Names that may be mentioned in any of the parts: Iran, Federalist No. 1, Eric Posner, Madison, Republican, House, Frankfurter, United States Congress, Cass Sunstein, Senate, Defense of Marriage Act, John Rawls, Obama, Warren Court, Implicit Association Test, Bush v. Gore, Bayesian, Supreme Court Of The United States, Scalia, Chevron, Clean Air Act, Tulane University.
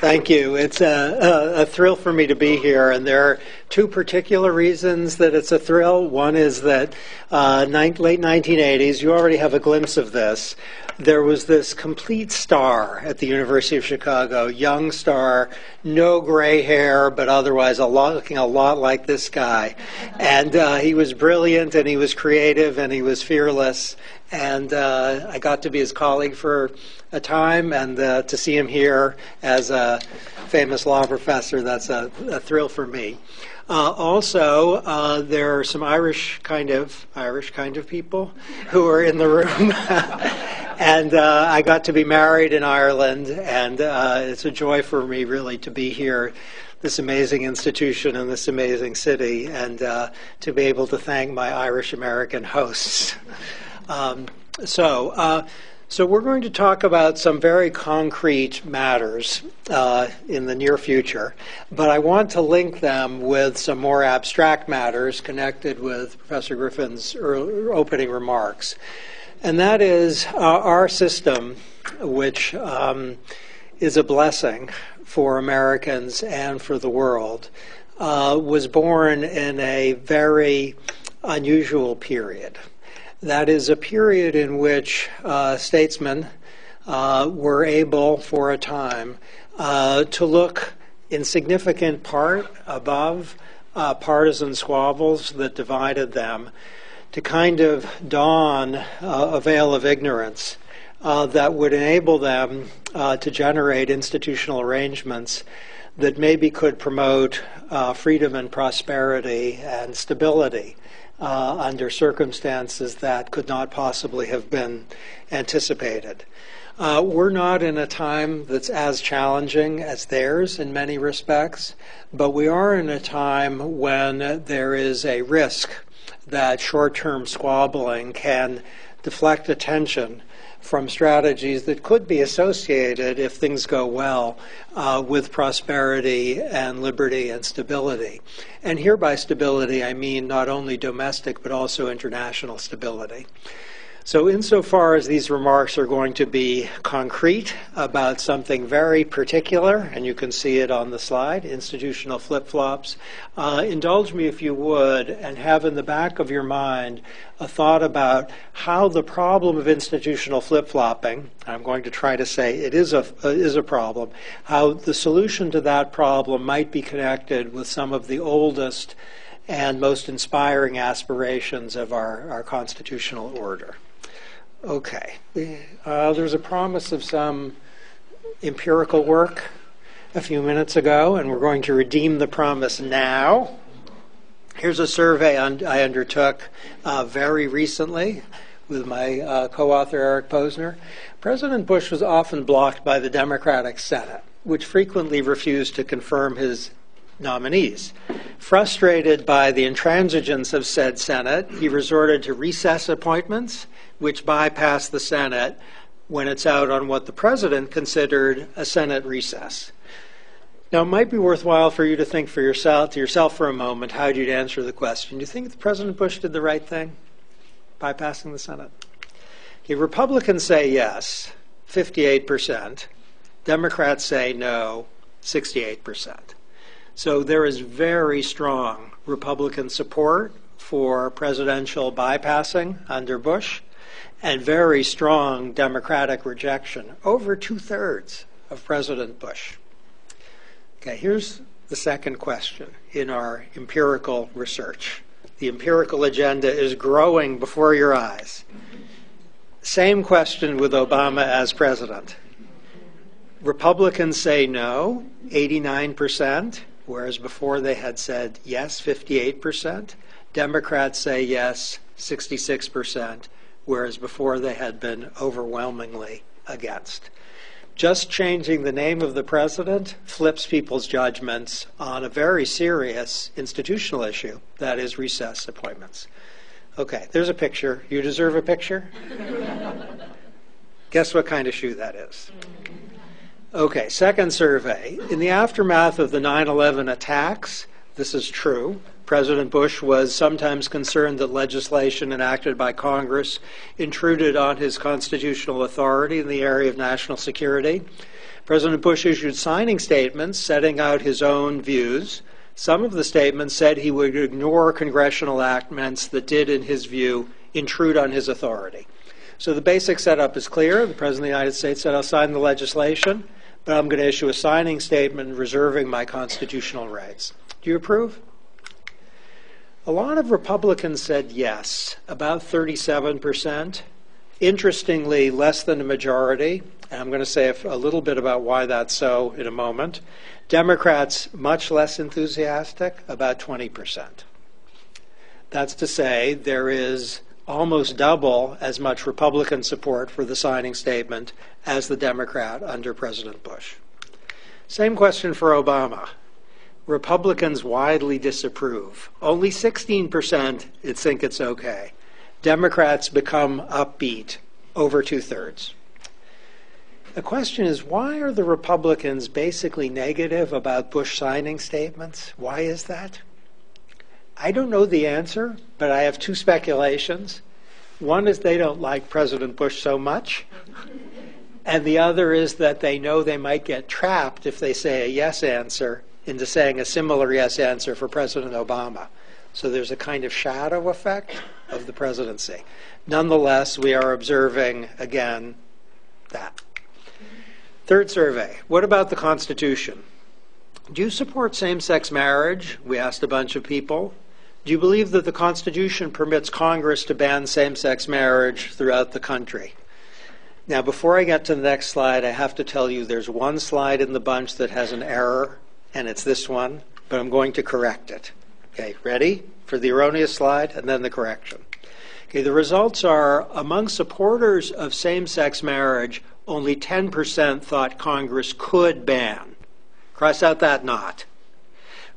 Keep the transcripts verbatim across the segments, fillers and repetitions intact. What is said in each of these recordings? Thank you. It's a, a, a thrill for me to be here, and there are two particular reasons that it's a thrill. One is that uh, late nineteen eighties, you already have a glimpse of this, there was this complete star at the University of Chicago, young star, no gray hair, but otherwise a lot, looking a lot like this guy. And uh, he was brilliant, and he was creative, and he was fearless. And uh, I got to be his colleague for a time, and uh, to see him here as a famous law professor, that's a, a thrill for me. Uh, also, uh, there are some Irish kind of Irish kind of people who are in the room, and uh, I got to be married in Ireland, and uh, it's a joy for me really to be here, this amazing institution in this amazing city, and uh, to be able to thank my Irish American hosts. Um, so, uh, so we're going to talk about some very concrete matters uh, in the near future, but I want to link them with some more abstract matters connected with Professor Griffin's early opening remarks, and that is uh, our system, which um, is a blessing for Americans and for the world, uh, was born in a very unusual period. That is a period in which uh, statesmen uh, were able, for a time, uh, to look in significant part above uh, partisan squabbles that divided them, to kind of don uh, a veil of ignorance uh, that would enable them uh, to generate institutional arrangements that maybe could promote uh, freedom and prosperity and stability Uh, under circumstances that could not possibly have been anticipated. Uh, we're not in a time that's as challenging as theirs in many respects, but we are in a time when there is a risk that short-term squabbling can deflect attention from strategies that could be associated, if things go well, uh, with prosperity and liberty and stability. And here by stability, I mean not only domestic, but also international stability. So insofar as these remarks are going to be concrete about something very particular, and you can see it on the slide, institutional flip-flops, uh, indulge me if you would, and have in the back of your mind a thought about how the problem of institutional flip-flopping, I'm going to try to say it is a, uh, is a problem, how the solution to that problem might be connected with some of the oldest and most inspiring aspirations of our, our constitutional order. Okay. Uh, there's a promise of some empirical work a few minutes ago, and we're going to redeem the promise now. Here's a survey un- I undertook uh, very recently with my uh, co-author Eric Posner. President Bush was often blocked by the Democratic Senate, which frequently refused to confirm his nominees. Frustrated by the intransigence of said Senate, he resorted to recess appointments, which bypassed the Senate when it's out on what the president considered a Senate recess. Now, it might be worthwhile for you to think for yourself, to yourself for a moment, how you'd answer the question. Do you think President Bush did the right thing, bypassing the Senate? Okay, Republicans say yes, fifty-eight percent. Democrats say no, sixty-eight percent. So there is very strong Republican support for presidential bypassing under Bush, and very strong Democratic rejection, over two-thirds of President Bush. Okay, here's the second question in our empirical research. The empirical agenda is growing before your eyes. Same question with Obama as president. Republicans say no, eighty-nine percent. Whereas before they had said yes, fifty-eight percent. Democrats say yes, sixty-six percent, whereas before they had been overwhelmingly against. Just changing the name of the president flips people's judgments on a very serious institutional issue, that is recess appointments. Okay, there's a picture. You deserve a picture? Guess what kind of shoe that is? Okay, second survey. In the aftermath of the nine eleven attacks, this is true, President Bush was sometimes concerned that legislation enacted by Congress intruded on his constitutional authority in the area of national security. President Bush issued signing statements setting out his own views. Some of the statements said he would ignore congressional enactments that did, in his view, intrude on his authority. So the basic setup is clear. The President of the United States said, I'll sign the legislation, but I'm going to issue a signing statement reserving my constitutional rights. Do you approve? A lot of Republicans said yes, about thirty-seven percent. Interestingly, less than a majority, and I'm going to say a little bit about why that's so in a moment. Democrats, much less enthusiastic, about twenty percent. That's to say, there is almost double as much Republican support for the signing statement as the Democrat under President Bush. Same question for Obama. Republicans widely disapprove. Only sixteen percent think it's okay. Democrats become upbeat, over two-thirds. The question is, why are the Republicans basically negative about Bush signing statements? Why is that? I don't know the answer, but I have two speculations. One is they don't like President Bush so much, and the other is that they know they might get trapped if they say a yes answer into saying a similar yes answer for President Obama. So there's a kind of shadow effect of the presidency. Nonetheless, we are observing, again, that. Third survey, what about the Constitution? Do you support same-sex marriage? We asked a bunch of people. Do you believe that the Constitution permits Congress to ban same-sex marriage throughout the country? Now, before I get to the next slide, I have to tell you there's one slide in the bunch that has an error, and it's this one, but I'm going to correct it. Okay, ready for the erroneous slide and then the correction. Okay, the results are, among supporters of same-sex marriage, only ten percent thought Congress could ban. Cross out that not.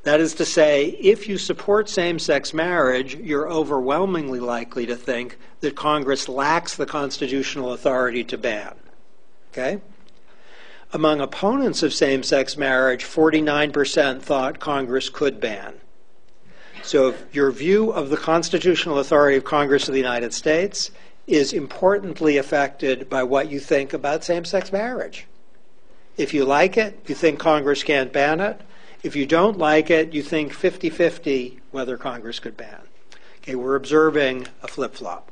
That is to say, if you support same-sex marriage, you're overwhelmingly likely to think that Congress lacks the constitutional authority to ban. Okay? Among opponents of same-sex marriage, forty-nine percent thought Congress could ban. So if your view of the constitutional authority of Congress of the United States is importantly affected by what you think about same-sex marriage. If you like it, you think Congress can't ban it. If you don't like it, you think fifty-fifty whether Congress could ban. Okay, we're observing a flip-flop.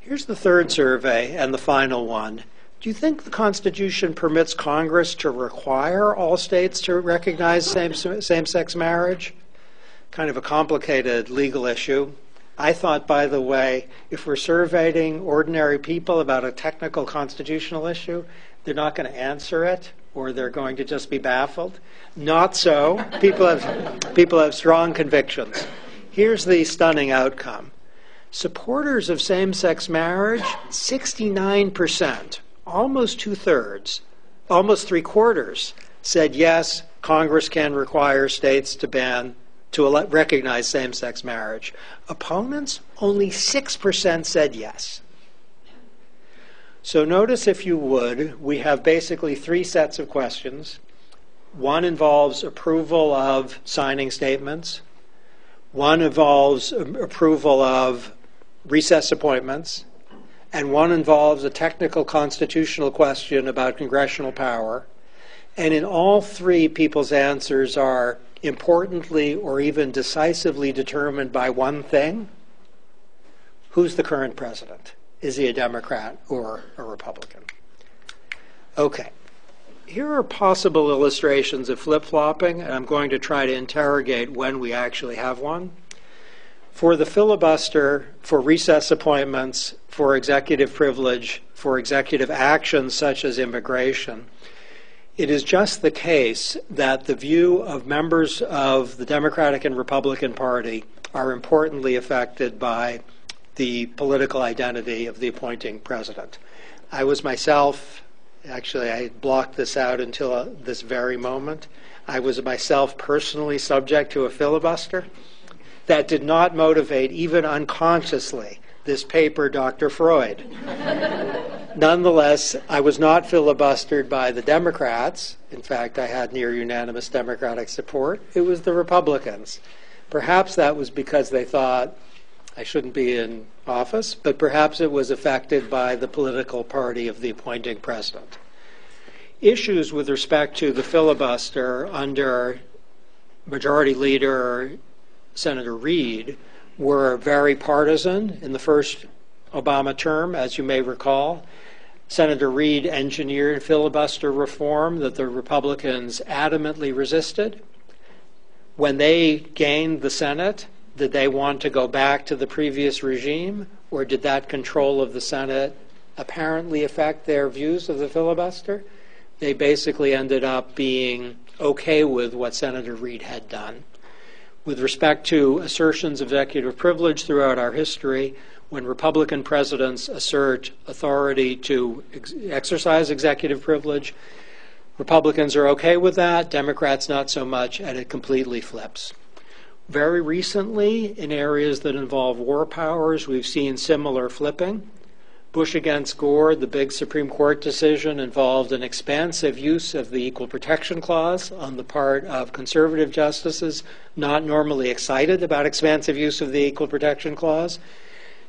Here's the third survey and the final one. Do you think the Constitution permits Congress to require all states to recognize same, same-sex marriage? Kind of a complicated legal issue. I thought, by the way, if we're surveying ordinary people about a technical constitutional issue, they're not going to answer it, or they're going to just be baffled. Not so. People have, people have strong convictions. Here's the stunning outcome. Supporters of same-sex marriage, sixty-nine percent, almost two-thirds, almost three-quarters, said yes, Congress can require states to ban to recognize same-sex marriage. Opponents, only six percent said yes. So notice, if you would, we have basically three sets of questions. One involves approval of signing statements. One involves approval of recess appointments. And one involves a technical constitutional question about congressional power. And in all three, people's answers are importantly or even decisively determined by one thing. Who's the current president? Is he a Democrat or a Republican? Okay. Here are possible illustrations of flip-flopping, and I'm going to try to interrogate when we actually have one. For the filibuster, for recess appointments, for executive privilege, for executive actions such as immigration, it is just the case that the view of members of the Democratic and Republican Party are importantly affected by the political identity of the appointing president. I was myself, actually I blocked this out until uh, this very moment, I was myself personally subject to a filibuster that did not motivate, even unconsciously, this paper, Doctor Freud. Nonetheless, I was not filibustered by the Democrats. In fact, I had near unanimous Democratic support. It was the Republicans Perhaps that was because they thought I shouldn't be in office, but perhaps it was affected by the political party of the appointing president. Issues with respect to the filibuster under Majority Leader Senator Reid were very partisan in the first Obama term, as you may recall. Senator Reid engineered filibuster reform that the Republicans adamantly resisted. When they gained the Senate, did they want to go back to the previous regime, or did that control of the Senate apparently affect their views of the filibuster? They basically ended up being okay with what Senator Reid had done. With respect to assertions of executive privilege throughout our history, when Republican presidents assert authority to ex- exercise executive privilege, Republicans are okay with that, Democrats not so much, and it completely flips. Very recently, in areas that involve war powers, we've seen similar flipping. Bush against Gore, the big Supreme Court decision, involved an expansive use of the Equal Protection Clause on the part of conservative justices, not normally excited about expansive use of the Equal Protection Clause.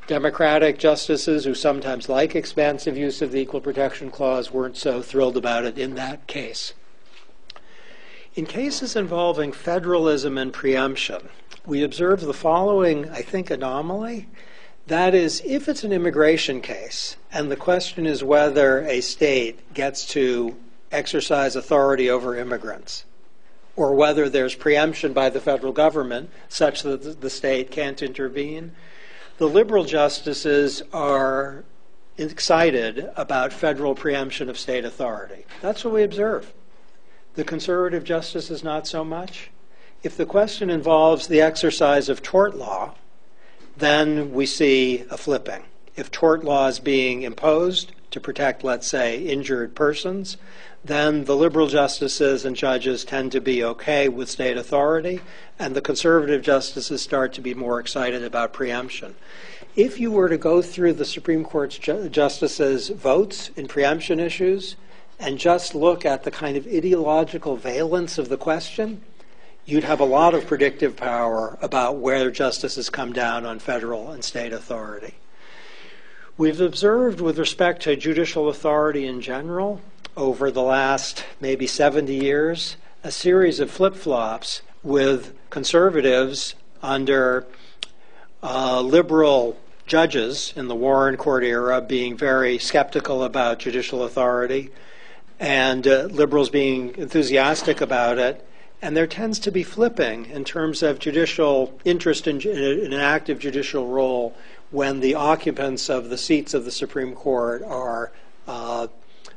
Democratic justices, who sometimes like expansive use of the Equal Protection Clause, weren't so thrilled about it in that case. In cases involving federalism and preemption, we observe the following, I think, anomaly. That is, if it's an immigration case, and the question is whether a state gets to exercise authority over immigrants, or whether there's preemption by the federal government such that the state can't intervene, the liberal justices are excited about federal preemption of state authority. That's what we observe. The conservative justices, not so much. If the question involves the exercise of tort law, then we see a flipping. If tort law is being imposed to protect, let's say, injured persons, then the liberal justices and judges tend to be okay with state authority, and the conservative justices start to be more excited about preemption. If you were to go through the Supreme Court's ju- justices' votes in preemption issues and just look at the kind of ideological valence of the question, you'd have a lot of predictive power about where justices come down on federal and state authority. We've observed with respect to judicial authority in general, over the last maybe seventy years, a series of flip-flops with conservatives under uh, liberal judges in the Warren Court era being very skeptical about judicial authority, and uh, liberals being enthusiastic about it. And there tends to be flipping in terms of judicial interest in, in an active judicial role when the occupants of the seats of the Supreme Court are uh,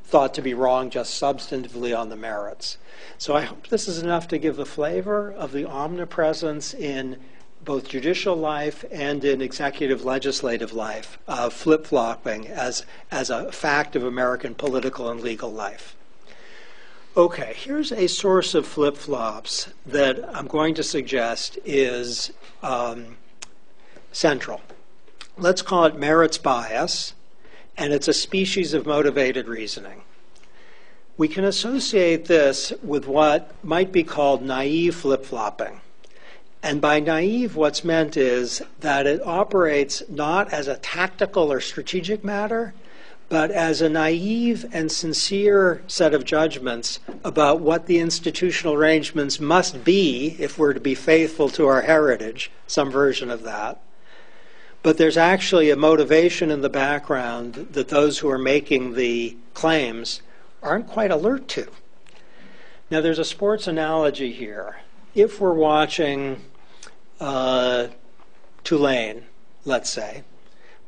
thought to be wrong just substantively on the merits. So I hope this is enough to give a flavor of the omnipresence in both judicial life and in executive legislative life of flip-flopping as, as a fact of American political and legal life. Okay, here's a source of flip-flops that I'm going to suggest is um, central. Let's call it merits bias, and it's a species of motivated reasoning. We can associate this with what might be called naive flip-flopping. And by naive, what's meant is that it operates not as a tactical or strategic matter, but as a naive and sincere set of judgments about what the institutional arrangements must be if we're to be faithful to our heritage, some version of that. But there's actually a motivation in the background that those who are making the claims aren't quite alert to. Now, there's a sports analogy here. If we're watching uh, Tulane, let's say,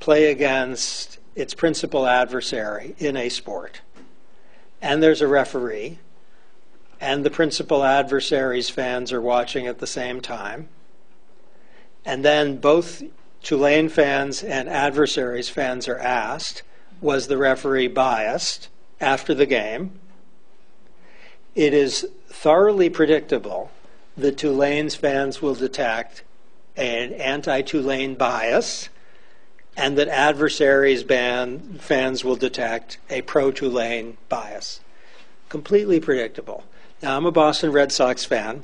play against its principal adversary in a sport, and there's a referee, and the principal adversary's fans are watching at the same time, and then both Tulane fans and adversaries' fans are asked, was the referee biased after the game? It is thoroughly predictable that Tulane's fans will detect an anti-Tulane bias, and that adversaries' ban fans will detect a pro-Tulane bias. Completely predictable. Now, I'm a Boston Red Sox fan,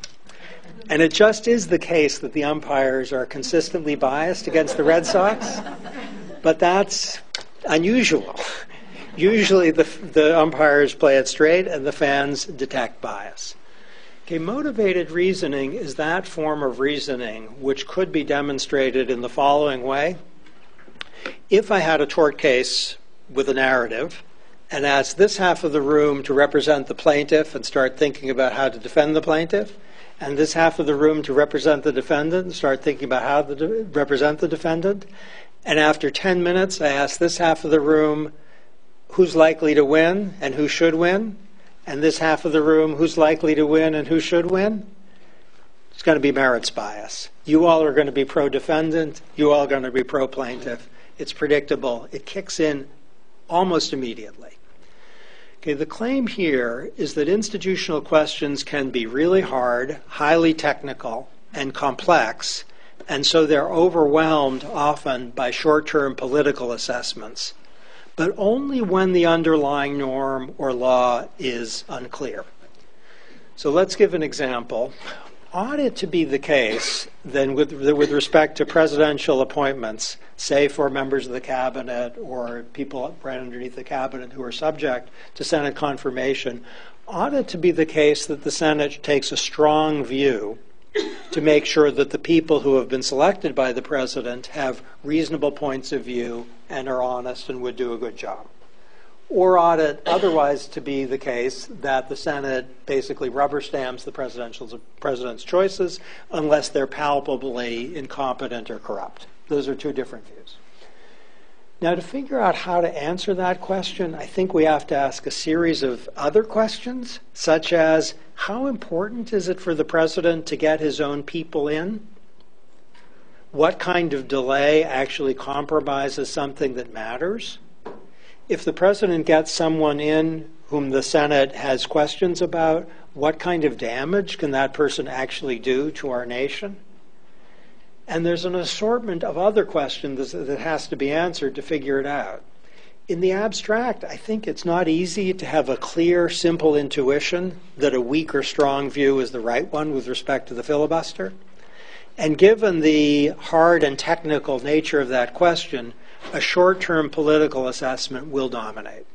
And it just is the case that the umpires are consistently biased against the Red Sox, but that's unusual. Usually the, the umpires play it straight and the fans detect bias. Okay, motivated reasoning is that form of reasoning which could be demonstrated in the following way. If I had a tort case with a narrative and asked this half of the room to represent the plaintiff and start thinking about how to defend the plaintiff, and this half of the room to represent the defendant and start thinking about how to de- represent the defendant, and after ten minutes I ask this half of the room who's likely to win and who should win, and this half of the room who's likely to win and who should win, it's going to be merits bias. You all are going to be pro-defendant, you all are going to be pro-plaintiff. It's predictable. It kicks in almost immediately. Okay, the claim here is that institutional questions can be really hard, highly technical, and complex, and so they're overwhelmed often by short-term political assessments, but only when the underlying norm or law is unclear. So let's give an example. Ought it to be the case, then, with, with respect to presidential appointments, say for members of the cabinet or people right underneath the cabinet who are subject to Senate confirmation, ought it to be the case that the Senate takes a strong view to make sure that the people who have been selected by the president have reasonable points of view and are honest and would do a good job? Or ought it otherwise to be the case that the Senate basically rubber stamps the presidential, president's choices unless they're palpably incompetent or corrupt? Those are two different views. Now, to figure out how to answer that question, I think we have to ask a series of other questions, such as, how important is it for the president to get his own people in? What kind of delay actually compromises something that matters? If the president gets someone in whom the Senate has questions about, what kind of damage can that person actually do to our nation? And there's an assortment of other questions that has to be answered to figure it out. In the abstract, I think it's not easy to have a clear, simple intuition that a weak or strong view is the right one with respect to the filibuster. And given the hard and technical nature of that question, a short-term political assessment will dominate.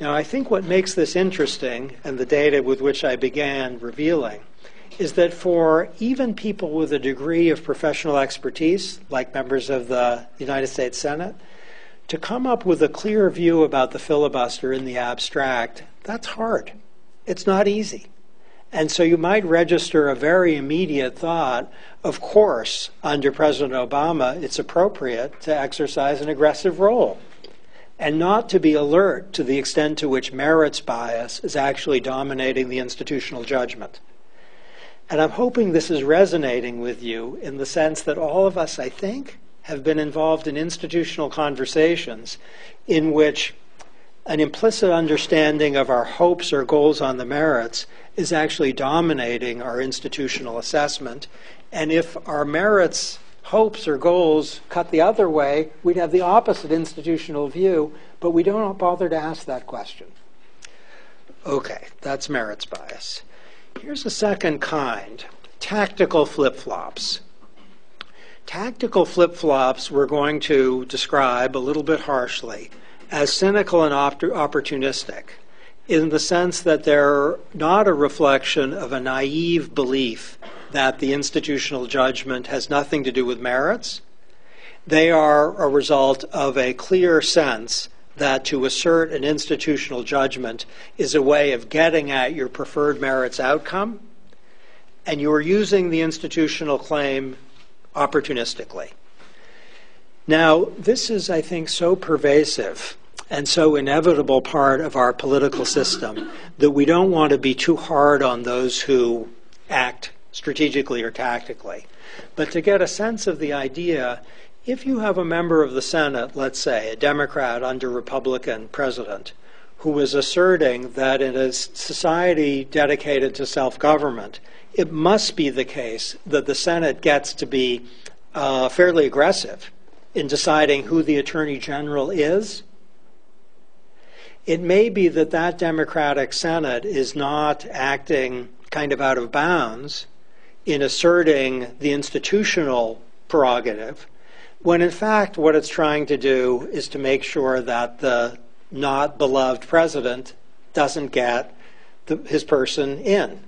Now, I think what makes this interesting, and the data with which I began revealing, is that for even people with a degree of professional expertise, like members of the United States Senate, to come up with a clear view about the filibuster in the abstract, that's hard. It's not easy. And so you might register a very immediate thought, of course, under President Obama, it's appropriate to exercise an aggressive role and not to be alert to the extent to which merits bias is actually dominating the institutional judgment. And I'm hoping this is resonating with you in the sense that all of us, I think, have been involved in institutional conversations in which an implicit understanding of our hopes or goals on the merits is actually dominating our institutional assessment. And if our merits, hopes, or goals cut the other way, we'd have the opposite institutional view, but we don't bother to ask that question. Okay, that's merits bias. Here's a second kind, tactical flip-flops. Tactical flip-flops we're going to describe a little bit harshly as cynical and op- opportunistic, in the sense that they're not a reflection of a naive belief that the institutional judgment has nothing to do with merits. They are a result of a clear sense that to assert an institutional judgment is a way of getting at your preferred merits outcome, and you are using the institutional claim opportunistically. Now, this is, I think, so pervasive and so inevitable part of our political system that we don't want to be too hard on those who act strategically or tactically. But to get a sense of the idea, if you have a member of the Senate, let's say, a Democrat under Republican president, who is asserting that in a society dedicated to self-government, it must be the case that the Senate gets to be uh, fairly aggressive in deciding who the Attorney General is, it may be that that Democratic Senate is not acting kind of out of bounds. in asserting the institutional prerogative, when in fact what it's trying to do is to make sure that the not beloved president doesn't get the, his person in.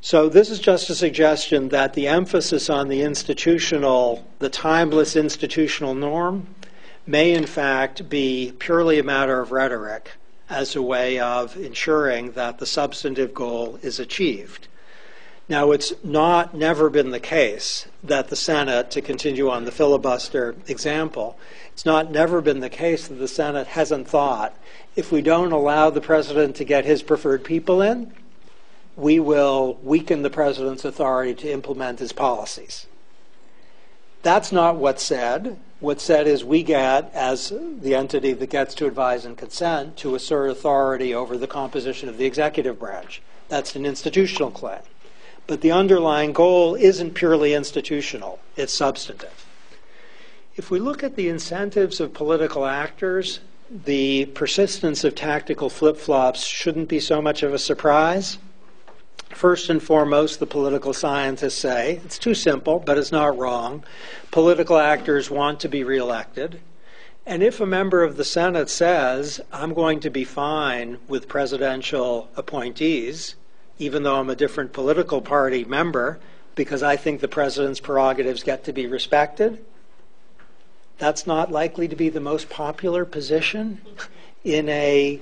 So this is just a suggestion that the emphasis on the institutional, the timeless institutional norm, may in fact be purely a matter of rhetoric as a way of ensuring that the substantive goal is achieved. Now, it's not never been the case that the Senate, to continue on the filibuster example, it's not never been the case that the Senate hasn't thought, if we don't allow the president to get his preferred people in, we will weaken the president's authority to implement his policies. That's not what's said. What's said is we get, as the entity that gets to advise and consent, to assert authority over the composition of the executive branch. That's an institutional claim. But the underlying goal isn't purely institutional, it's substantive. If we look at the incentives of political actors, the persistence of tactical flip-flops shouldn't be so much of a surprise. First and foremost, the political scientists say, it's too simple, but it's not wrong, political actors want to be reelected. And if a member of the Senate says, I'm going to be fine with presidential appointees, even though I'm a different political party member, because I think the president's prerogatives get to be respected, that's not likely to be the most popular position in a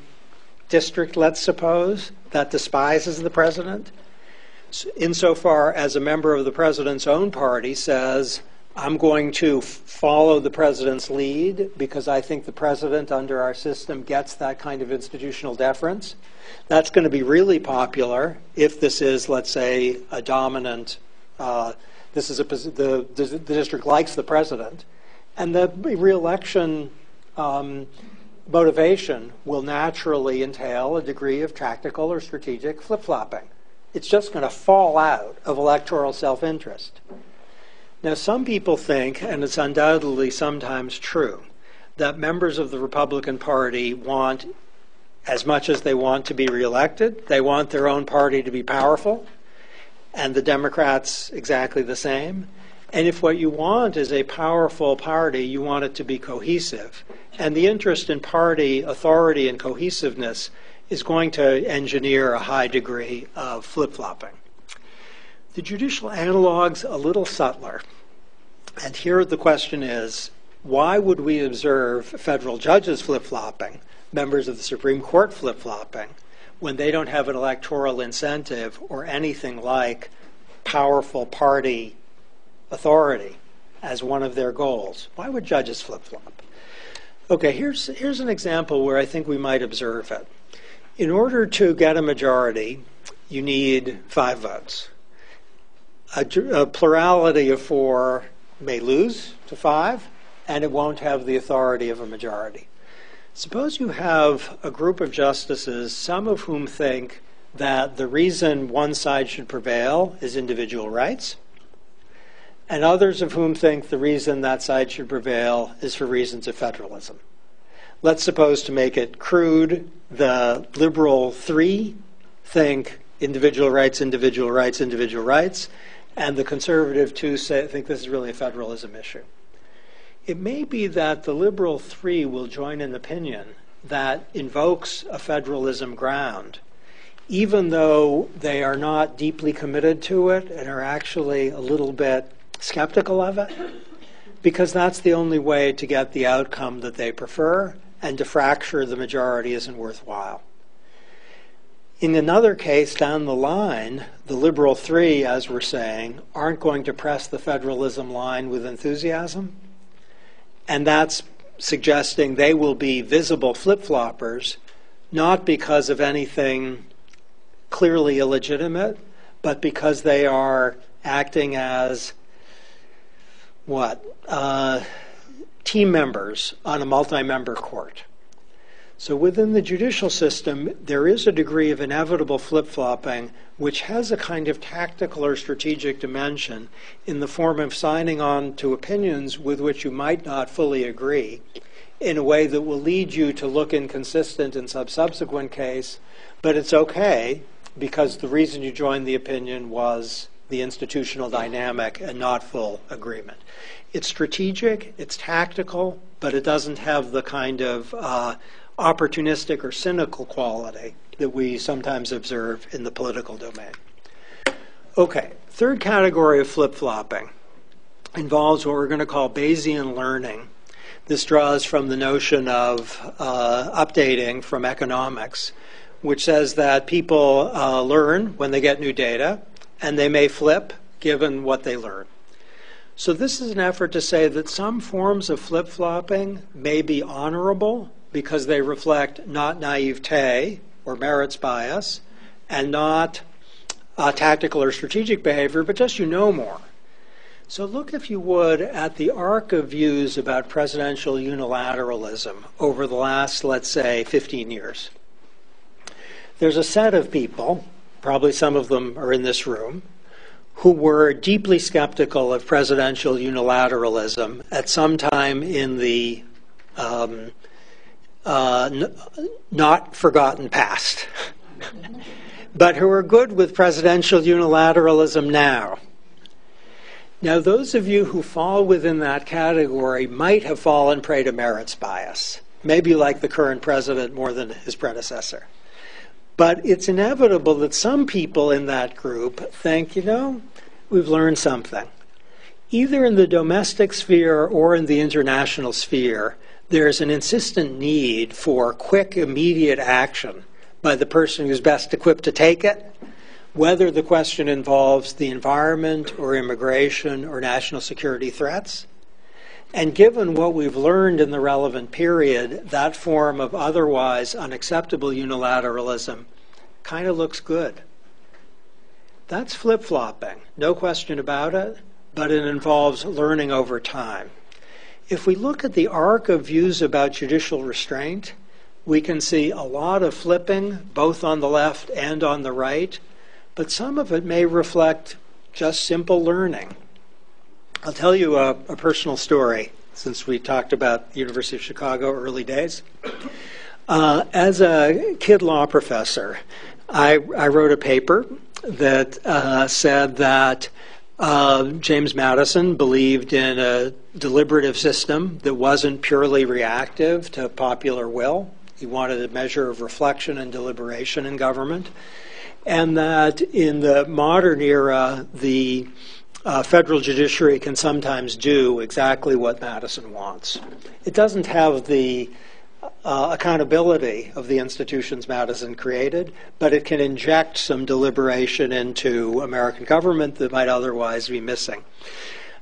district, let's suppose, that despises the president, insofar as a member of the president's own party says, I'm going to follow the president's lead because I think the president under our system gets that kind of institutional deference. That's going to be really popular if this is, let's say, a dominant, uh, this is a, the, the district likes the president. And the re-election um, motivation will naturally entail a degree of tactical or strategic flip-flopping. It's just going to fall out of electoral self-interest. Now, some people think, and it's undoubtedly sometimes true, that members of the Republican Party want, as much as they want to be reelected, they want their own party to be powerful, and the Democrats exactly the same. And if what you want is a powerful party, you want it to be cohesive. And the interest in party authority and cohesiveness is going to engineer a high degree of flip-flopping. The judicial analog's a little subtler. And here the question is, why would we observe federal judges flip-flopping, members of the Supreme Court flip-flopping, when they don't have an electoral incentive or anything like powerful party authority as one of their goals? Why would judges flip-flop? Okay, here's, here's an example where I think we might observe it. In order to get a majority, you need five votes. A, a plurality of four may lose to five, and it won't have the authority of a majority. Suppose you have a group of justices, some of whom think that the reason one side should prevail is individual rights, and others of whom think the reason that side should prevail is for reasons of federalism. Let's suppose, to make it crude, the liberal three think individual rights, individual rights, individual rights, and the conservative two say, think this is really a federalism issue. It may be that the liberal three will join an opinion that invokes a federalism ground, even though they are not deeply committed to it and are actually a little bit skeptical of it, because that's the only way to get the outcome that they prefer, and to fracture the majority isn't worthwhile. In another case down the line, the liberal three, as we're saying, aren't going to press the federalism line with enthusiasm, and that's suggesting they will be visible flip-floppers, not because of anything clearly illegitimate, but because they are acting as, what, uh, team members on a multi-member court. So within the judicial system, there is a degree of inevitable flip-flopping which has a kind of tactical or strategic dimension in the form of signing on to opinions with which you might not fully agree in a way that will lead you to look inconsistent in some subsequent case, but it's okay because the reason you joined the opinion was the institutional dynamic and not full agreement. It's strategic, it's tactical, but it doesn't have the kind of uh, opportunistic or cynical quality that we sometimes observe in the political domain. Okay, third category of flip-flopping involves what we're going to call Bayesian learning. This draws from the notion of uh, updating from economics, which says that people uh, learn when they get new data, and they may flip given what they learn. So this is an effort to say that some forms of flip-flopping may be honorable because they reflect not naivete or merits bias and not uh, tactical or strategic behavior, but just you know more. So look, if you would, at the arc of views about presidential unilateralism over the last, let's say, fifteen years. There's a set of people, probably some of them are in this room, who were deeply skeptical of presidential unilateralism at some time in the um, uh, n not forgotten past, but who are good with presidential unilateralism now. Now, those of you who fall within that category might have fallen prey to merits bias, maybe like the current president more than his predecessor. But it's inevitable that some people in that group think, you know, we've learned something. Either in the domestic sphere or in the international sphere, there's an insistent need for quick, immediate action by the person who's best equipped to take it, whether the question involves the environment or immigration or national security threats. And given what we've learned in the relevant period, that form of otherwise unacceptable unilateralism kind of looks good. That's flip-flopping, no question about it, but it involves learning over time. If we look at the arc of views about judicial restraint, we can see a lot of flipping, both on the left and on the right, but some of it may reflect just simple learning. I'll tell you a, a personal story, since we talked about the University of Chicago early days. Uh, as a kid law professor, I, I wrote a paper that uh, said that uh, James Madison believed in a deliberative system that wasn't purely reactive to popular will. He wanted a measure of reflection and deliberation in government. And that in the modern era, the uh, federal judiciary can sometimes do exactly what Madison wants. It doesn't have the uh, accountability of the institutions Madison created, but it can inject some deliberation into American government that might otherwise be missing.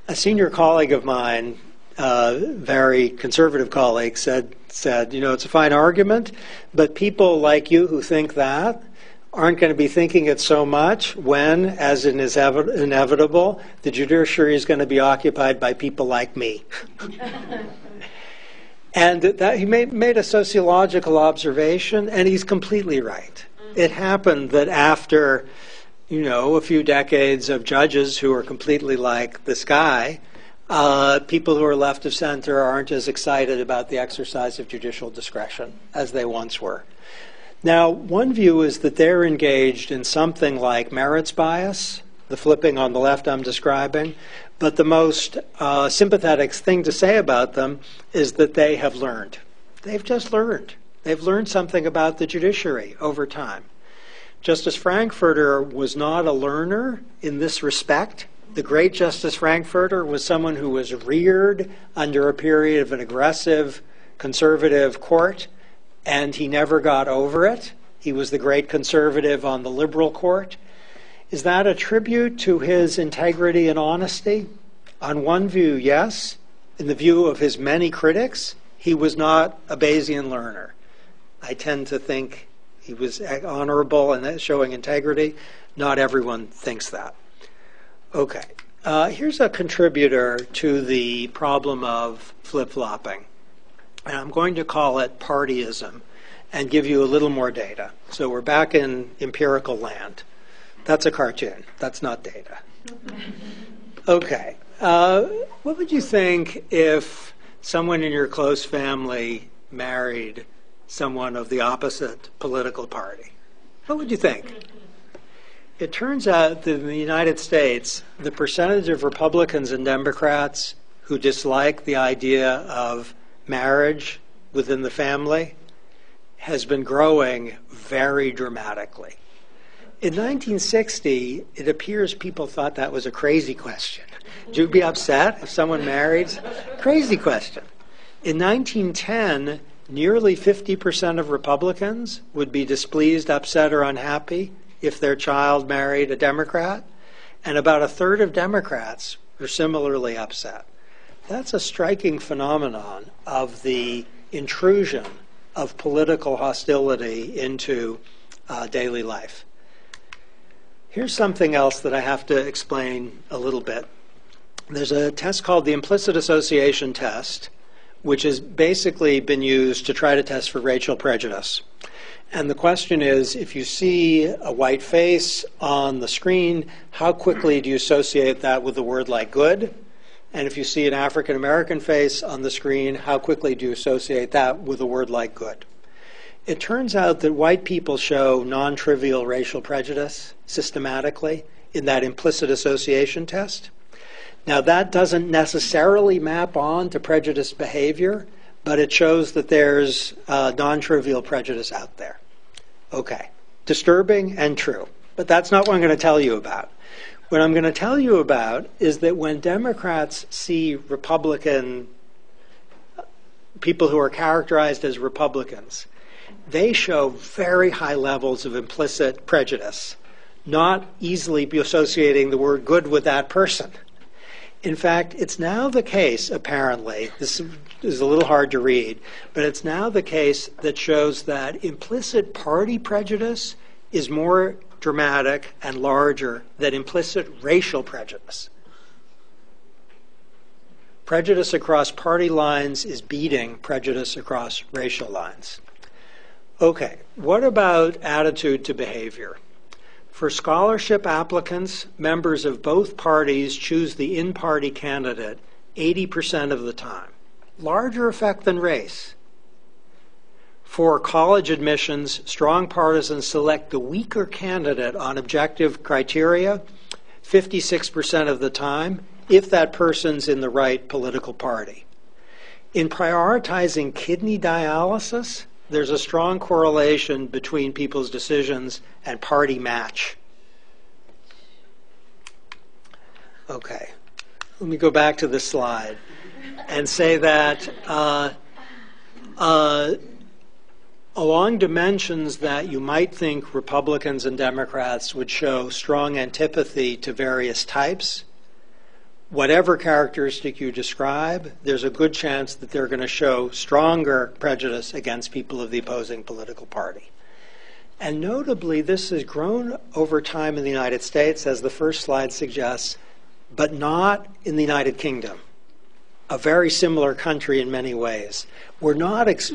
A senior colleague of mine, a very conservative colleague, said, said, you know, it's a fine argument, but people like you who think that aren't going to be thinking it so much when, as it is inevitable, the judiciary is going to be occupied by people like me. And that, he made, made a sociological observation, and he's completely right. Mm-hmm. It happened that after, you know, a few decades of judges who are completely like this guy, uh, people who are left of center aren't as excited about the exercise of judicial discretion as they once were. Now, one view is that they're engaged in something like merits bias, the flipping on the left I'm describing, but the most uh, sympathetic thing to say about them is that they have learned. They've just learned. They've learned something about the judiciary over time. Justice Frankfurter was not a learner in this respect. The great Justice Frankfurter was someone who was reared under a period of an aggressive, conservative court, and he never got over it. He was the great conservative on the liberal court. Is that a tribute to his integrity and honesty? On one view, yes. In the view of his many critics, he was not a Bayesian learner. I tend to think he was honorable and showing integrity. Not everyone thinks that. Okay, uh, here's a contributor to the problem of flip-flopping. And I'm going to call it partyism and give you a little more data. So we're back in empirical land. That's a cartoon. That's not data. Okay. Uh, what would you think if someone in your close family married someone of the opposite political party? What would you think? It turns out that in the United States, the percentage of Republicans and Democrats who dislike the idea of marriage within the family has been growing very dramatically. In nineteen sixty, it appears people thought that was a crazy question. Would you be upset if someone married? Crazy question. In nineteen ten, nearly fifty percent of Republicans would be displeased, upset, or unhappy if their child married a Democrat, and about a third of Democrats were similarly upset. That's a striking phenomenon of the intrusion of political hostility into uh, daily life. Here's something else that I have to explain a little bit. There's a test called the Implicit Association Test, which has basically been used to try to test for racial prejudice. And the question is, if you see a white face on the screen, how quickly do you associate that with a word like good? And if you see an African-American face on the screen, how quickly do you associate that with a word like good? It turns out that white people show non-trivial racial prejudice systematically in that implicit association test. Now, that doesn't necessarily map on to prejudiced behavior, but it shows that there's uh, non-trivial prejudice out there. Okay, disturbing and true, but that's not what I'm going to tell you about. What I'm going to tell you about is that when Democrats see Republican people who are characterized as Republicans, they show very high levels of implicit prejudice, not easily associating the word good with that person. In fact, it's now the case, apparently, this is a little hard to read, but it's now the case that shows that implicit party prejudice is more dramatic and larger than implicit racial prejudice. Prejudice across party lines is beating prejudice across racial lines. Okay, what about attitude to behavior? For scholarship applicants, members of both parties choose the in-party candidate eighty percent of the time. Larger effect than race. For college admissions, strong partisans select the weaker candidate on objective criteria fifty-six percent of the time if that person's in the right political party. In prioritizing kidney dialysis, there's a strong correlation between people's decisions and party match. Okay, let me go back to this slide and say that uh, uh, along dimensions that you might think Republicans and Democrats would show strong antipathy to various types, whatever characteristic you describe, there's a good chance that they're going to show stronger prejudice against people of the opposing political party. And notably, this has grown over time in the United States, as the first slide suggests, but not in the United Kingdom, a very similar country in many ways. We're not ex-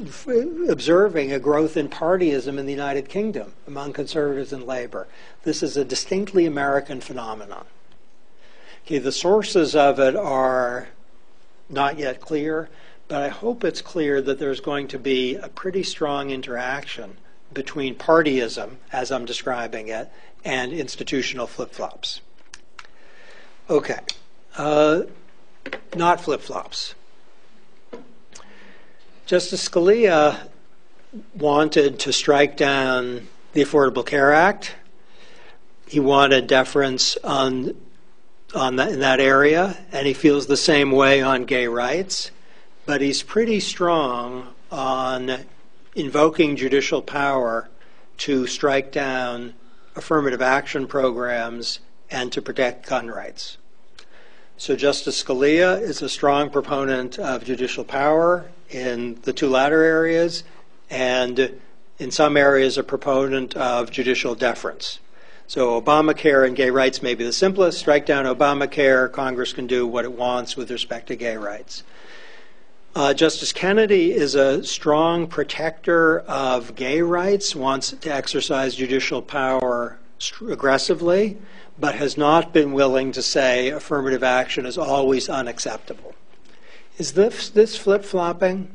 observing a growth in partyism in the United Kingdom among conservatives and labor. This is a distinctly American phenomenon. Okay, the sources of it are not yet clear, but I hope it's clear that there's going to be a pretty strong interaction between partyism, as I'm describing it, and institutional flip-flops. Okay, uh, not flip-flops. Justice Scalia wanted to strike down the Affordable Care Act. He wanted deference on On that, in that area, and he feels the same way on gay rights, but he's pretty strong on invoking judicial power to strike down affirmative action programs and to protect gun rights. So Justice Scalia is a strong proponent of judicial power in the two latter areas, and in some areas a proponent of judicial deference. So Obamacare and gay rights may be the simplest. Strike down Obamacare, Congress can do what it wants with respect to gay rights. Uh, Justice Kennedy is a strong protector of gay rights, wants to exercise judicial power aggressively, but has not been willing to say affirmative action is always unacceptable. Is this, this flip-flopping?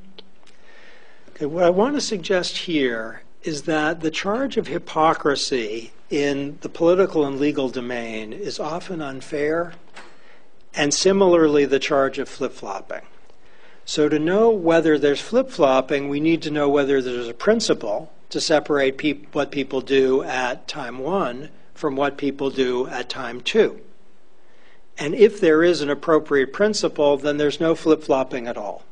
Okay, what I want to suggest here is that the charge of hypocrisy in the political and legal domain is often unfair, and similarly the charge of flip-flopping. So to know whether there's flip-flopping, we need to know whether there's a principle to separate pe what people do at time one from what people do at time two. And if there is an appropriate principle, then there's no flip-flopping at all.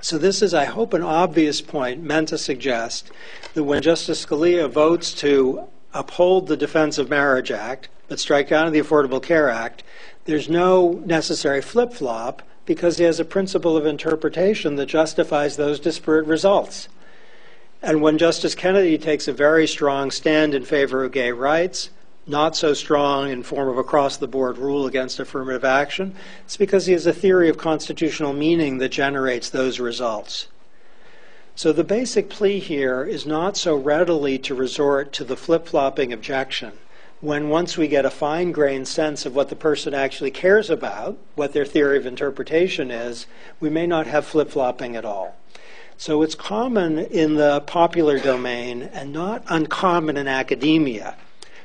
So this is, I hope, an obvious point meant to suggest that when Justice Scalia votes to uphold the Defense of Marriage Act but strike out the Affordable Care Act, there's no necessary flip-flop because he has a principle of interpretation that justifies those disparate results. And when Justice Kennedy takes a very strong stand in favor of gay rights, not so strong in form of across-the-board rule against affirmative action, it's because he has a theory of constitutional meaning that generates those results. So the basic plea here is not so readily to resort to the flip-flopping objection when once we get a fine-grained sense of what the person actually cares about, what their theory of interpretation is, we may not have flip-flopping at all. So it's common in the popular domain and not uncommon in academia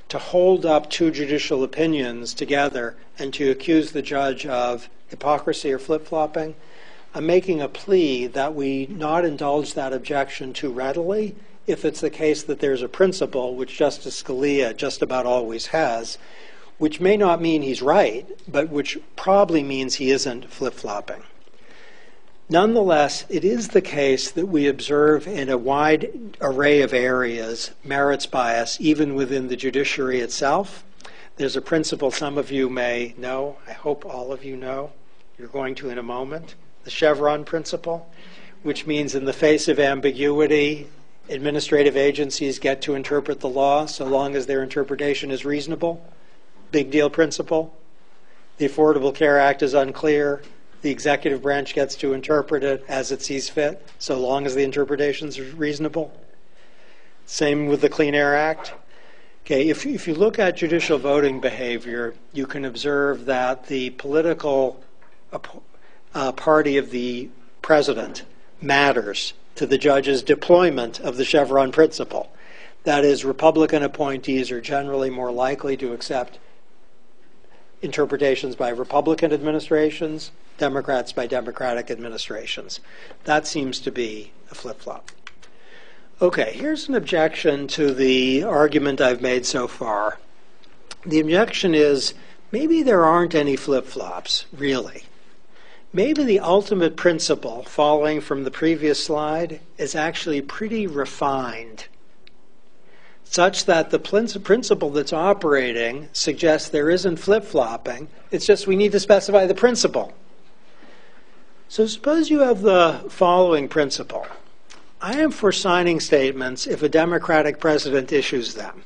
to hold up two judicial opinions together and to accuse the judge of hypocrisy or flip-flopping. I'm making a plea that we not indulge that objection too readily if it's the case that there's a principle, which Justice Scalia just about always has, which may not mean he's right, but which probably means he isn't flip-flopping. Nonetheless, it is the case that we observe in a wide array of areas merits bias, even within the judiciary itself. There's a principle some of you may know, I hope all of you know, you're going to in a moment, the Chevron principle, which means in the face of ambiguity, administrative agencies get to interpret the law so long as their interpretation is reasonable. Big deal principle. The Affordable Care Act is unclear. The executive branch gets to interpret it as it sees fit, so long as the interpretations are reasonable. Same with the Clean Air Act. Okay, if, if you look at judicial voting behavior, you can observe that the political uh, party of the president matters to the judge's deployment of the Chevron principle. That is, Republican appointees are generally more likely to accept interpretations by Republican administrations, Democrats by Democratic administrations. That seems to be a flip-flop. Okay, here's an objection to the argument I've made so far. The objection is, maybe there aren't any flip-flops, really. Maybe the ultimate principle following from the previous slide is actually pretty refined, such that the principle that's operating suggests there isn't flip-flopping. It's just we need to specify the principle. So suppose you have the following principle. I am for signing statements if a Democratic president issues them.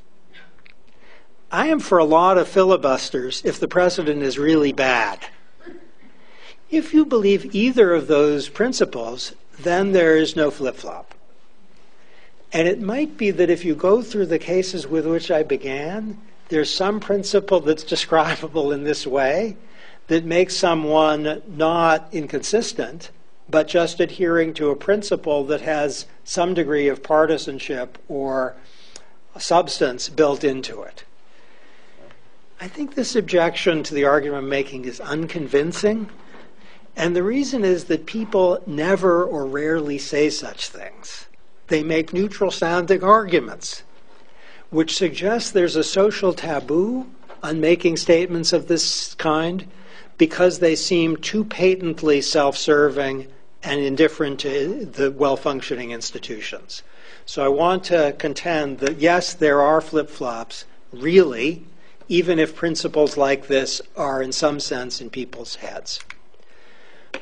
I am for a lot of filibusters if the president is really bad. If you believe either of those principles, then there is no flip-flop. And it might be that if you go through the cases with which I began, there's some principle that's describable in this way that makes someone not inconsistent, but just adhering to a principle that has some degree of partisanship or substance built into it. I think this objection to the argument I'm making is unconvincing. And the reason is that people never or rarely say such things. They make neutral-sounding arguments, which suggests there's a social taboo on making statements of this kind because they seem too patently self-serving and indifferent to the well-functioning institutions. So I want to contend that, yes, there are flip-flops, really, even if principles like this are, in some sense, in people's heads.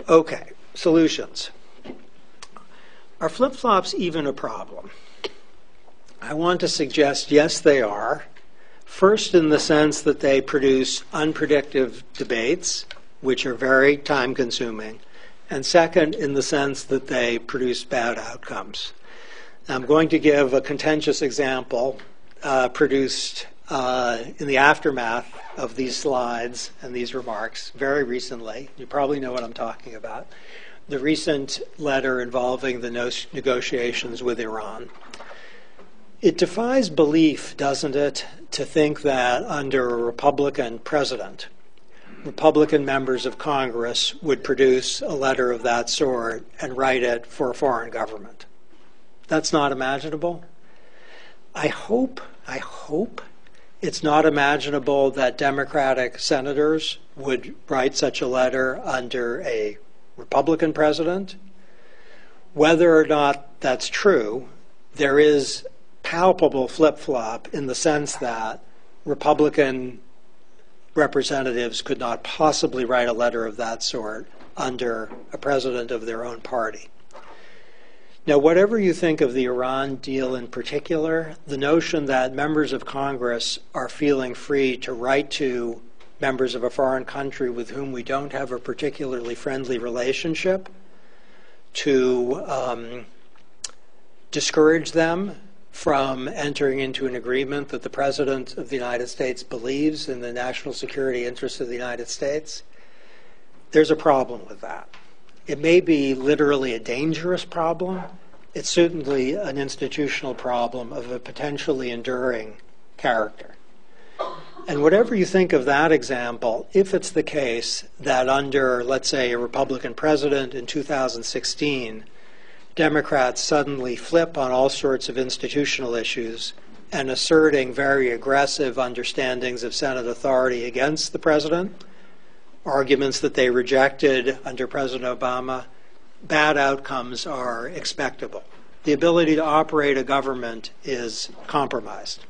Okay, solutions. Are flip-flops even a problem? I want to suggest, yes, they are. First, in the sense that they produce unpredictable debates, which are very time-consuming. And second, in the sense that they produce bad outcomes. I'm going to give a contentious example uh, produced uh, in the aftermath of these slides and these remarks very recently. You probably know what I'm talking about. The recent letter involving the negotiations with Iran. It defies belief, doesn't it, to think that under a Republican president, Republican members of Congress would produce a letter of that sort and write it for a foreign government. That's not imaginable. I hope, I hope it's not imaginable that Democratic senators would write such a letter under a Republican president. Whether or not that's true, there is palpable flip-flop in the sense that Republican representatives could not possibly write a letter of that sort under a president of their own party. Now, whatever you think of the Iran deal in particular, the notion that members of Congress are feeling free to write to members of a foreign country with whom we don't have a particularly friendly relationship to um, discourage them from entering into an agreement that the President of the United States believes in the national security interests of the United States, there's a problem with that. It may be literally a dangerous problem. It's certainly an institutional problem of a potentially enduring character. And whatever you think of that example, if it's the case that under, let's say, a Republican president in two thousand sixteen, Democrats suddenly flip on all sorts of institutional issues and asserting very aggressive understandings of Senate authority against the president, arguments that they rejected under President Obama, bad outcomes are expectable. The ability to operate a government is compromised.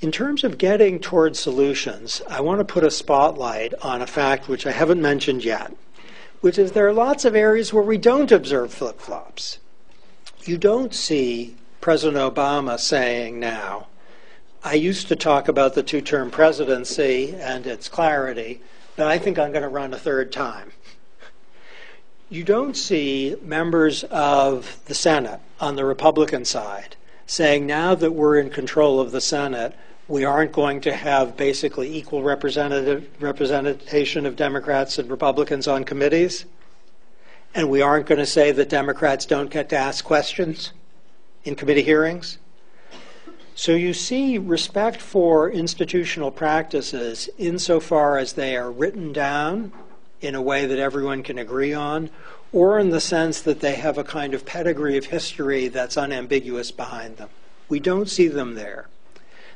In terms of getting towards solutions, I want to put a spotlight on a fact which I haven't mentioned yet, which is there are lots of areas where we don't observe flip-flops. You don't see President Obama saying now, I used to talk about the two-term presidency and its clarity, but I think I'm going to run a third time. You don't see members of the Senate on the Republican side saying now that we're in control of the Senate, we aren't going to have basically equal representative representation of Democrats and Republicans on committees, and we aren't going to say that Democrats don't get to ask questions in committee hearings. So you see respect for institutional practices insofar as they are written down in a way that everyone can agree on, or in the sense that they have a kind of pedigree of history that's unambiguous behind them. We don't see them there.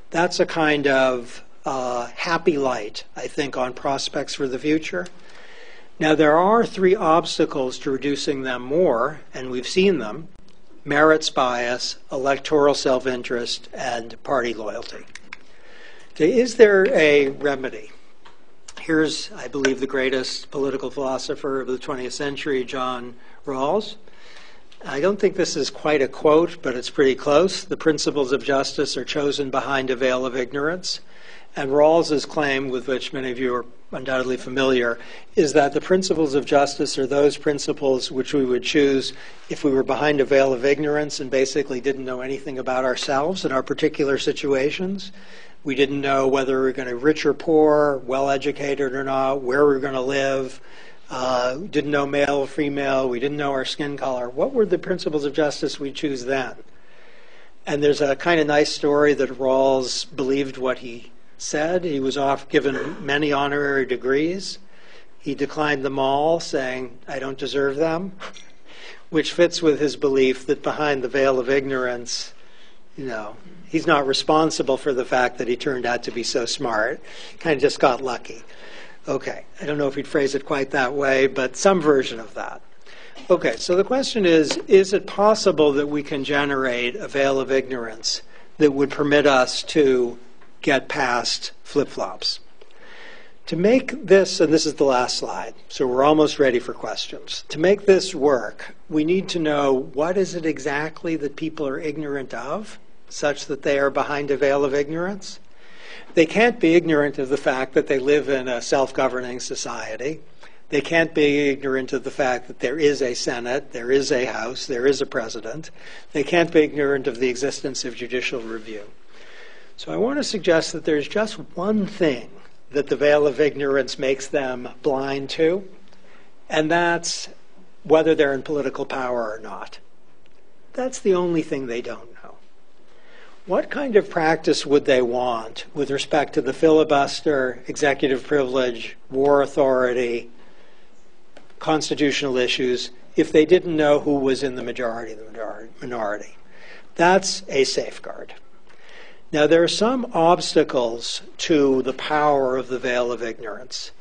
That's a kind of uh, happy light, I think, on prospects for the future. Now, there are three obstacles to reducing them more, and we've seen them: merits bias, electoral self-interest, and party loyalty. Okay, is there a remedy? Here's, I believe, the greatest political philosopher of the twentieth century, John Rawls. I don't think this is quite a quote, but it's pretty close. The principles of justice are chosen behind a veil of ignorance. And Rawls's claim, with which many of you are undoubtedly familiar, is that the principles of justice are those principles which we would choose if we were behind a veil of ignorance and basically didn't know anything about ourselves and our particular situations. We didn't know whether we were going to be rich or poor, well-educated or not, where we were going to live, uh, didn't know male or female, we didn't know our skin color. What were the principles of justice we choose then? And there's a kind of nice story that Rawls believed what he said. He was off given many honorary degrees. He declined them all, saying, I don't deserve them, which fits with his belief that behind the veil of ignorance, you know, he's not responsible for the fact that he turned out to be so smart. Kind of just got lucky. Okay, I don't know if he'd phrase it quite that way, but some version of that. Okay, so the question is, is it possible that we can generate a veil of ignorance that would permit us to get past flip-flops? To make this, and this is the last slide, so we're almost ready for questions. To make this work, we need to know what is it exactly that people are ignorant of, such that they are behind a veil of ignorance. They can't be ignorant of the fact that they live in a self-governing society. They can't be ignorant of the fact that there is a Senate, there is a House, there is a president. They can't be ignorant of the existence of judicial review. So I want to suggest that there's just one thing that the veil of ignorance makes them blind to, and that's whether they're in political power or not. That's the only thing they don't know. what kind of practice would they want with respect to the filibuster, executive privilege, war authority, constitutional issues, if they didn't know who was in the majority, the minority? That's a safeguard. Now, there are some obstacles to the power of the veil of ignorance.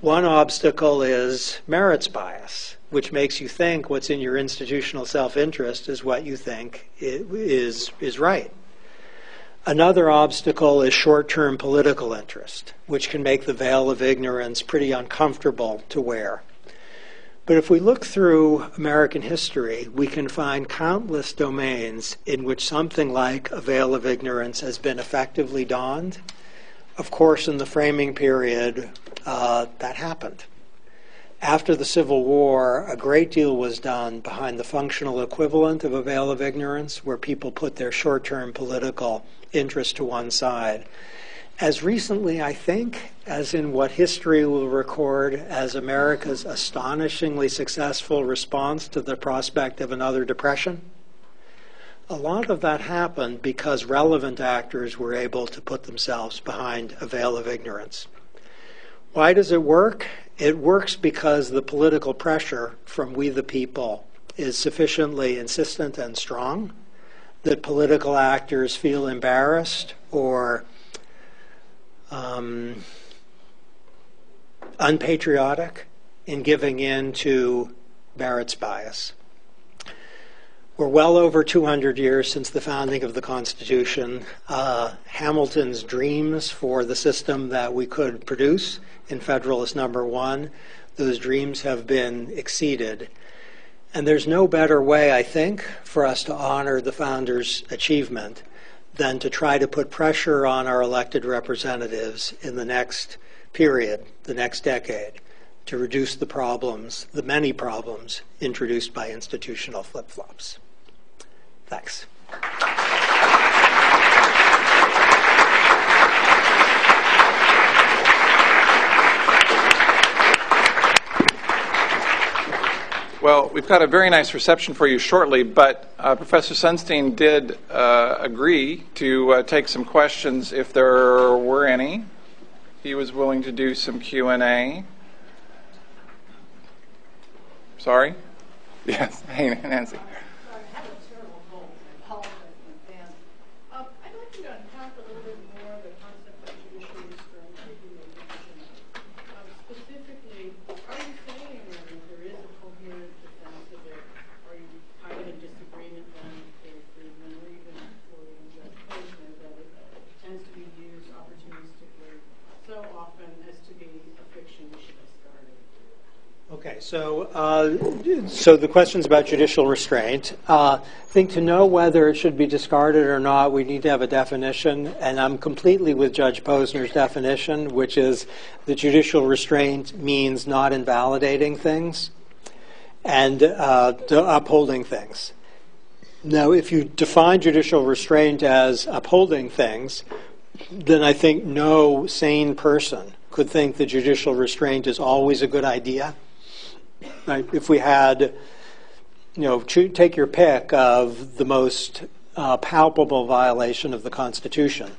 One obstacle is merits bias, which makes you think what's in your institutional self-interest is what you think is, is right. Another obstacle is short-term political interest, which can make the veil of ignorance pretty uncomfortable to wear. But if we look through American history, we can find countless domains in which something like a veil of ignorance has been effectively donned. Of course, in the framing period, uh, that happened. After the Civil War, a great deal was done behind the functional equivalent of a veil of ignorance, where people put their short-term political interest to one side. As recently, I think, as in what history will record as America's astonishingly successful response to the prospect of another depression, a lot of that happened because relevant actors were able to put themselves behind a veil of ignorance. Why does it work? It works because the political pressure from we the people is sufficiently insistent and strong that political actors feel embarrassed or Um, unpatriotic in giving in to Barrett's bias. We're well over two hundred years since the founding of the Constitution. Uh, Hamilton's dreams for the system that we could produce in Federalist number one, those dreams have been exceeded. And there's no better way, I think, for us to honor the founders' achievement than to try to put pressure on our elected representatives in the next period, the next decade, to reduce the problems, the many problems introduced by institutional flip-flops. Thanks. Well, we've got a very nice reception for you shortly, but uh, Professor Sunstein did uh, agree to uh, take some questions if there were any. He was willing to do some Q and A. Sorry? Yes, hey, Nancy. So, uh, so the question's about judicial restraint. Uh, I think to know whether it should be discarded or not, we need to have a definition, and I'm completely with Judge Posner's definition, which is that judicial restraint means not invalidating things and uh, upholding things. Now, if you define judicial restraint as upholding things, then I think no sane person could think that judicial restraint is always a good idea. Right. If we had, you know, take your pick of the most uh, palpable violation of the Constitution,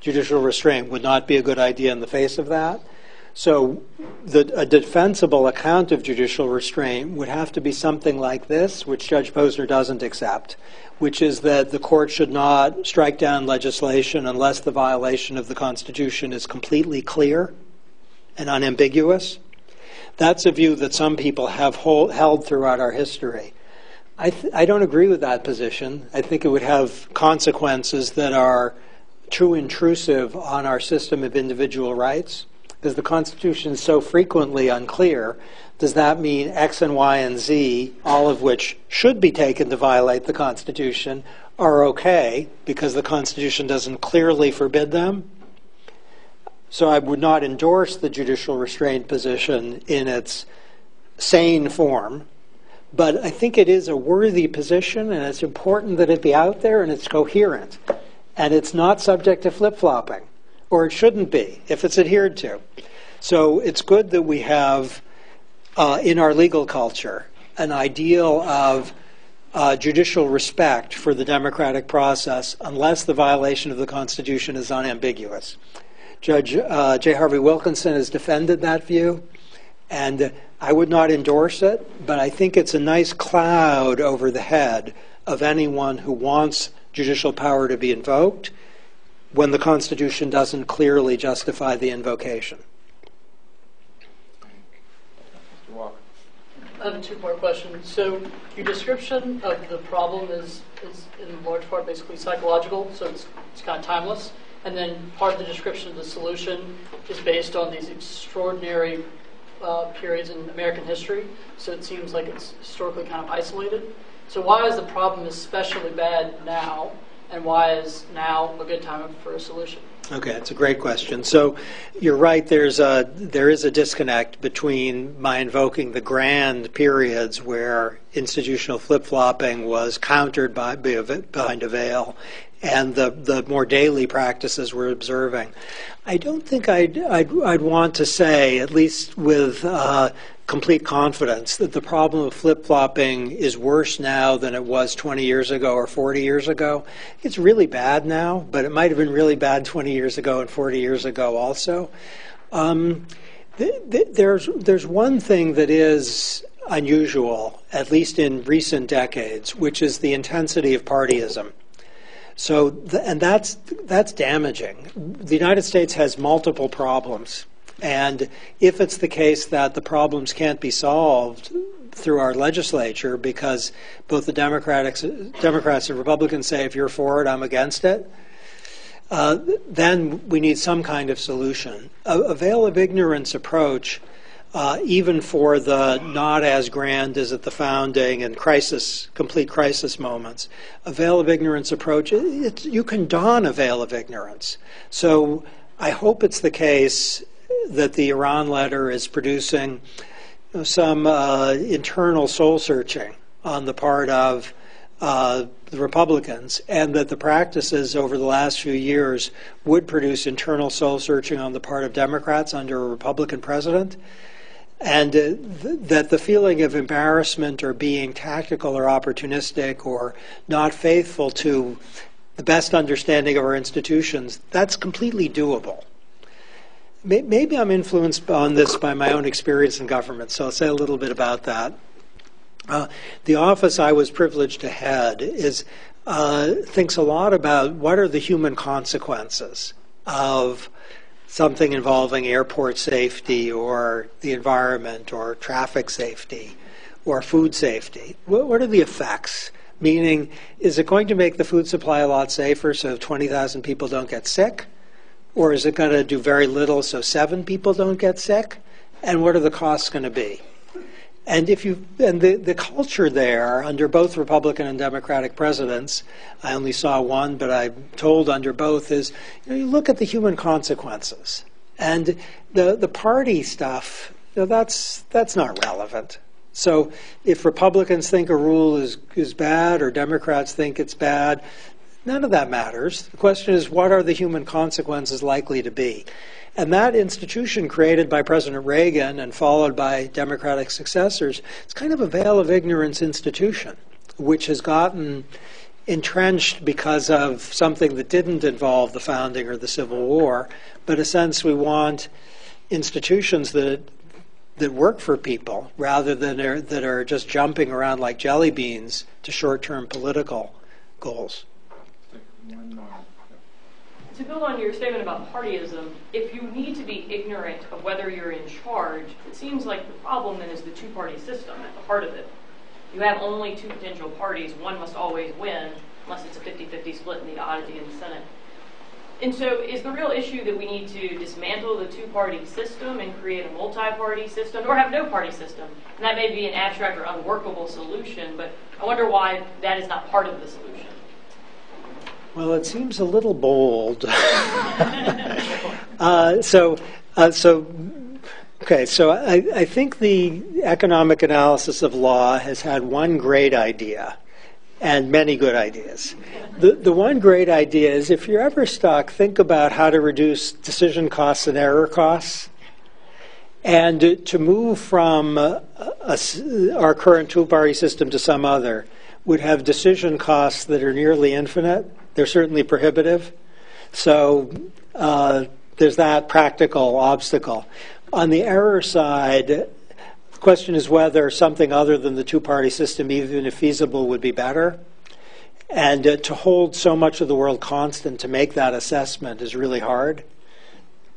judicial restraint would not be a good idea in the face of that. So the, a defensible account of judicial restraint would have to be something like this, which Judge Posner doesn't accept, which is that the court should not strike down legislation unless the violation of the Constitution is completely clear and unambiguous. That's a view that some people have hold, held throughout our history. I, th I don't agree with that position. I think it would have consequences that are too intrusive on our system of individual rights. Because the Constitution is so frequently unclear, does that mean X and Y and Z, all of which should be taken to violate the Constitution, are okay because the Constitution doesn't clearly forbid them? So I would not endorse the judicial restraint position in its sane form, but I think it is a worthy position, and it's important that it be out there, and it's coherent, and it's not subject to flip-flopping, or it shouldn't be if it's adhered to. So it's good that we have, uh, in our legal culture, an ideal of uh, judicial respect for the democratic process unless the violation of the Constitution is unambiguous. Judge uh, J. Harvey Wilkinson has defended that view, and I would not endorse it, but I think it's a nice cloud over the head of anyone who wants judicial power to be invoked when the Constitution doesn't clearly justify the invocation. Mister Walker. I have two more questions. So your description of the problem is, is in large part basically psychological, so it's, it's kind of timeless. And then part of the description of the solution is based on these extraordinary uh, periods in American history. So it seems like it's historically kind of isolated. So why is the problem especially bad now? And why is now a good time for a solution? Okay, that's a great question. So you're right, there's a, there is a disconnect between my invoking the grand periods where institutional flip-flopping was countered by, behind a veil and the, the more daily practices we're observing. I don't think I'd, I'd, I'd want to say, at least with uh, complete confidence, that the problem of flip-flopping is worse now than it was twenty years ago or forty years ago. It's really bad now, but it might have been really bad twenty years ago and forty years ago also. Um, th th there's, there's one thing that is unusual, at least in recent decades, which is the intensity of partyism. So, th and that's, that's damaging. The United States has multiple problems. And if it's the case that the problems can't be solved through our legislature because both the Democrats and Republicans say, if you're for it, I'm against it, uh, then we need some kind of solution. A, a veil of ignorance approach, uh, even for the not as grand as at the founding and crisis, complete crisis moments, a veil of ignorance approach, it, you can don a veil of ignorance. So I hope it's the case that the Iran letter is producing some uh, internal soul-searching on the part of uh, the Republicans, and that the practices over the last few years would produce internal soul-searching on the part of Democrats under a Republican president, and uh, th that the feeling of embarrassment or being tactical or opportunistic or not faithful to the best understanding of our institutions, that's completely doable. Maybe I'm influenced on this by my own experience in government, so I'll say a little bit about that. Uh, the office I was privileged to head is, uh, thinks a lot about what are the human consequences of something involving airport safety or the environment or traffic safety or food safety. What, what are the effects? Meaning, is it going to make the food supply a lot safer so twenty thousand people don't get sick? Or is it going to do very little so seven people don't get sick? And what are the costs going to be? And if you and the, the culture there under both Republican and Democratic presidents, I only saw one, but I'm told under both, is you know, you look at the human consequences. And the, the party stuff, you know, that's, that's not relevant. So if Republicans think a rule is, is bad or Democrats think it's bad, none of that matters. The question is, what are the human consequences likely to be? And that institution created by President Reagan and followed by Democratic successors, it's kind of a veil of ignorance institution, which has gotten entrenched because of something that didn't involve the founding or the Civil War. But in a sense, we want institutions that that work for people rather than are, that are just jumping around like jelly beans to short-term political goals. To build on your statement about partyism, if you need to be ignorant of whether you're in charge, it seems like the problem then is the two-party system at the heart of it. You have only two potential parties. One must always win, unless it's a fifty fifty split in the oddity in the Senate. And so is the real issue that we need to dismantle the two-party system and create a multi-party system, or have no party system? And that may be an abstract or unworkable solution, but I wonder why that is not part of the solution. Well, it seems a little bold. uh, so, uh, so, okay, so I, I think the economic analysis of law has had one great idea and many good ideas. The, the one great idea is if you're ever stuck, think about how to reduce decision costs and error costs. And to move from a, a, our current two-party system to some other would have decision costs that are nearly infinite. They're certainly prohibitive. So uh, there's that practical obstacle. On the error side, the question is whether something other than the two-party system, even if feasible, would be better. And uh, to hold so much of the world constant to make that assessment is really hard.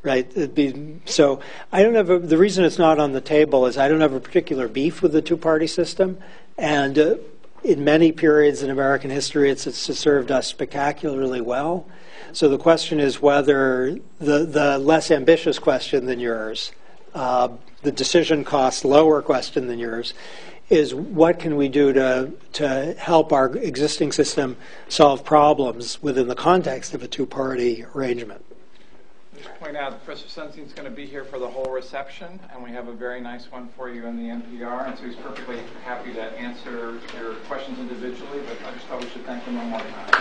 Right? It'd be, so I don't have a, the reason it's not on the table is I don't have a particular beef with the two-party system. And uh, in many periods in American history, it's, it's served us spectacularly well. So the question is whether the, the less ambitious question than yours, uh, the decision cost lower question than yours, is what can we do to, to help our existing system solve problems within the context of a two-party arrangement? Just point out, Professor Sunstein's going to be here for the whole reception, and we have a very nice one for you in the N P R, and so he's perfectly happy to answer your questions individually, but I just thought we should thank him one more time.